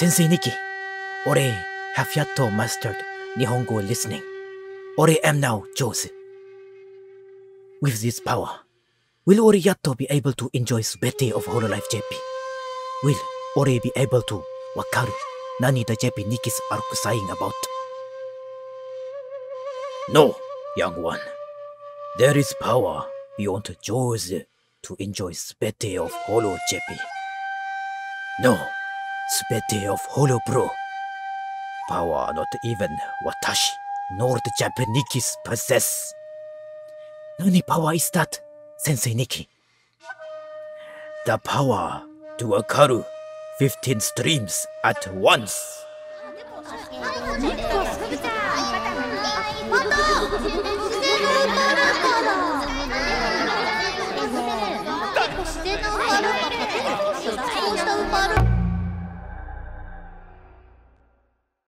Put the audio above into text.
Sensei Niki, ore have yet to mastered Nihongo listening. Ore am now Jose. With this power, will ore yatto be able to enjoy subete of Hololive JP? Will ore be able to wakaru nani the JP Nikis are sighing about? No, young one. There is power beyond Jose to enjoy subete of Holo JP. No, subete of Holo Pro. Power not even watashi nor the JP Nikis possess. Nani power is that, Sensei Niki? The power to wakaru 15 streams at once.